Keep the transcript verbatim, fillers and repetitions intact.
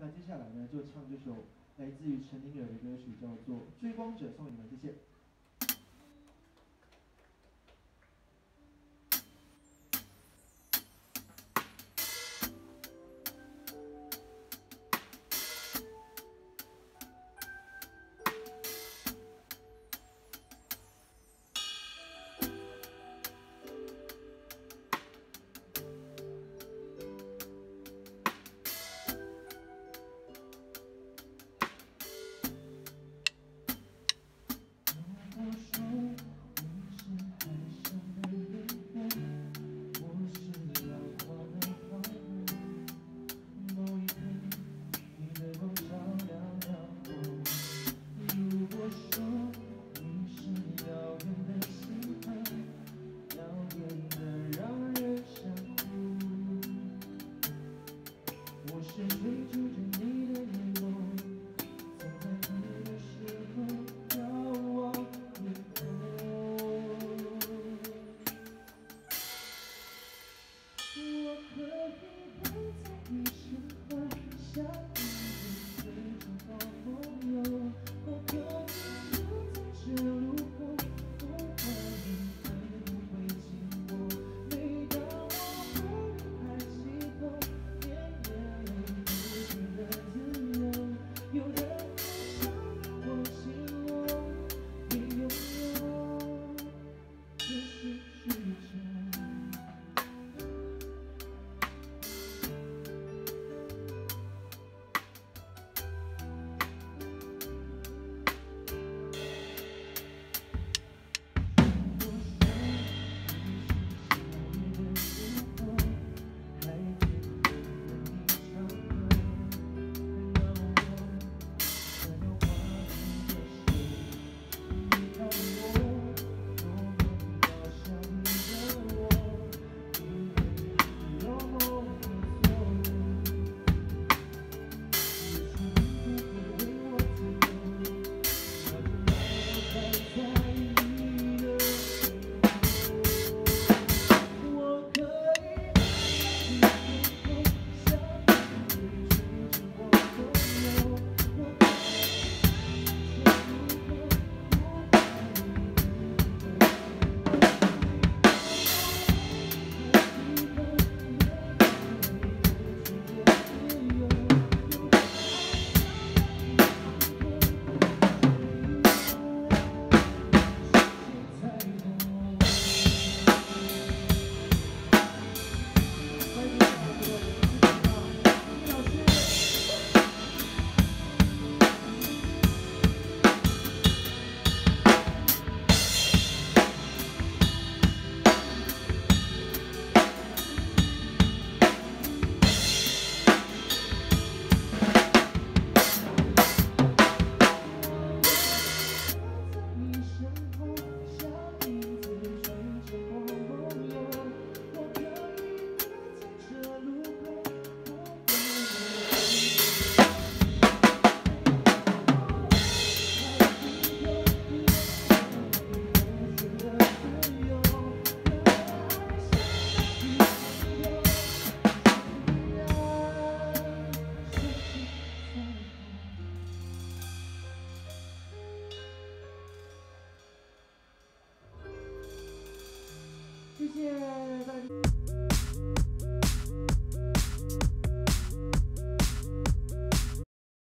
那接下来呢，就唱这首来自于陈零九的歌曲，叫做《追光者》，送你们，谢谢。